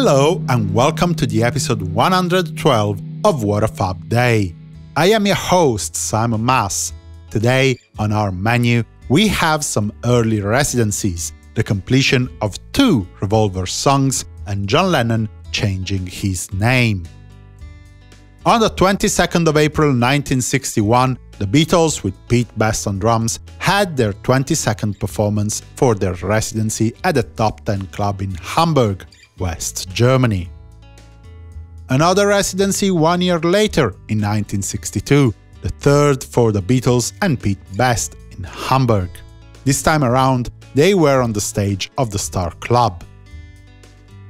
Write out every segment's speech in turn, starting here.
Hello and welcome to the episode 112 of What A Fab Day. I am your host Simon Mas. Today on our menu we have some early residencies, the completion of two Revolver songs and John Lennon changing his name. On the 22nd of April 1961, the Beatles, with Pete Best on drums, had their 22nd performance for their residency at the Top Ten Club in Hamburg, West Germany. Another residency 1 year later, in 1962, the third for the Beatles and Pete Best in Hamburg. This time around, they were on the stage of the Star Club.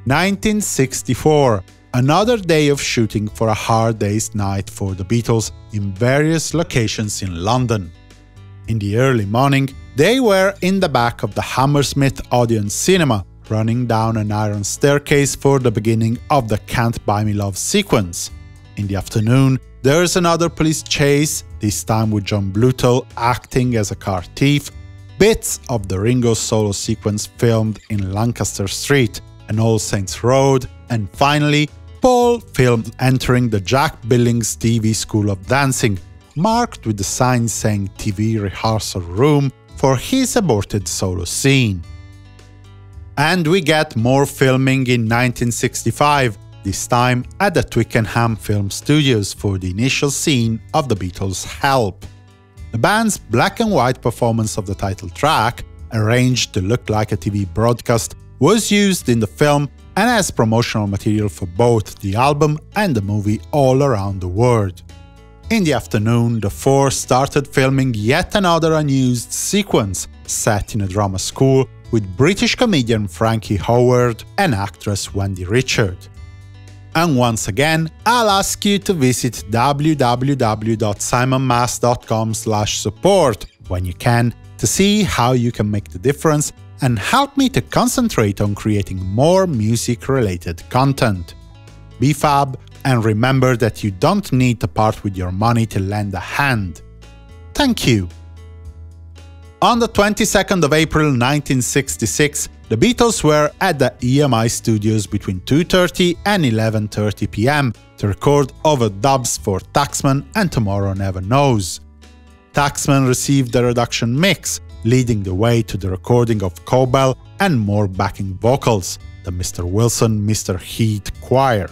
1964. Another day of shooting for A Hard Day's Night for the Beatles in various locations in London. In the early morning, they were in the back of the Hammersmith Odeon Cinema, running down an iron staircase for the beginning of the Can't Buy Me Love sequence. In the afternoon, there's another police chase, this time with John Blutel acting as a car thief, bits of the Ringo solo sequence filmed in Lancaster Street and All Saints Road, and finally, Paul filmed entering the Jack Billings TV School of Dancing, marked with the sign saying TV Rehearsal Room for his aborted solo scene. And we get more filming in 1965, this time at the Twickenham Film Studios for the initial scene of the Beatles' Help. The band's black and white performance of the title track, arranged to look like a TV broadcast, was used in the film and as promotional material for both the album and the movie all around the world. In the afternoon, the four started filming yet another unused sequence, set in a drama school, with British comedian Frankie Howard and actress Wendy Richard. And once again, I'll ask you to visit www.simonmas.com/support when you can, to see how you can make the difference and help me to concentrate on creating more music-related content. Be fab, and remember that you don't need to part with your money to lend a hand. Thank you! On the 22nd of April 1966, the Beatles were at the EMI Studios between 2:30 and 11:30 pm to record overdubs for Taxman and Tomorrow Never Knows. Taxman received the reduction mix, leading the way to the recording of Cobell and more backing vocals, the Mr. Wilson, Mr. Heat Choir.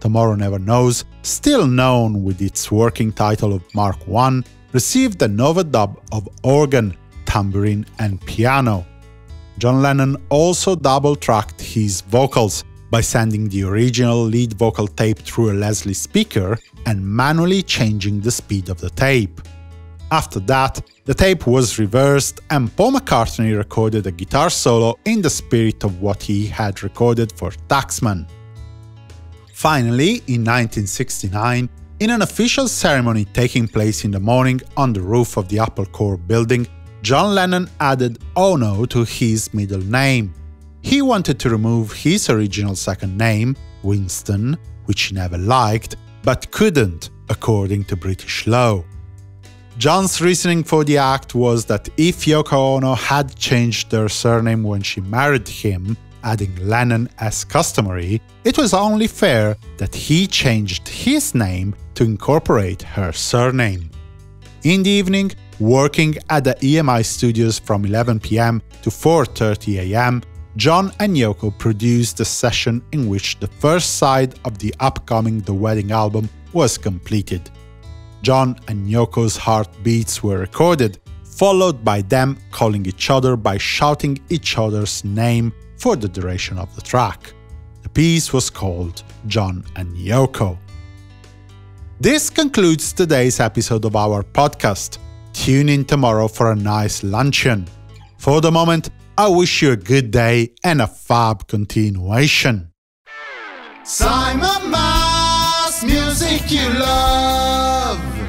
Tomorrow Never Knows, still known with its working title of Mark I, received an overdub of organ, tambourine and piano. John Lennon also double-tracked his vocals by sending the original lead vocal tape through a Leslie speaker and manually changing the speed of the tape. After that, the tape was reversed and Paul McCartney recorded a guitar solo in the spirit of what he had recorded for Taxman. Finally, in 1969, in an official ceremony taking place in the morning on the roof of the Apple Corps building, John Lennon added Ono to his middle name. He wanted to remove his original second name, Winston, which he never liked, but couldn't, according to British law. John's reasoning for the act was that if Yoko Ono had changed their surname when she married him, adding Lennon as customary, it was only fair that he changed his name to incorporate her surname. In the evening, working at the EMI Studios from 11 pm to 4:30 am, John and Yoko produced a session in which the first side of the upcoming The Wedding album was completed. John and Yoko's heartbeats were recorded, followed by them calling each other by shouting each other's name for the duration of the track. The piece was called John and Yoko. This concludes today's episode of our podcast. Tune in tomorrow for a nice luncheon. For the moment, I wish you a good day and a fab continuation. Simon Mas, music you love.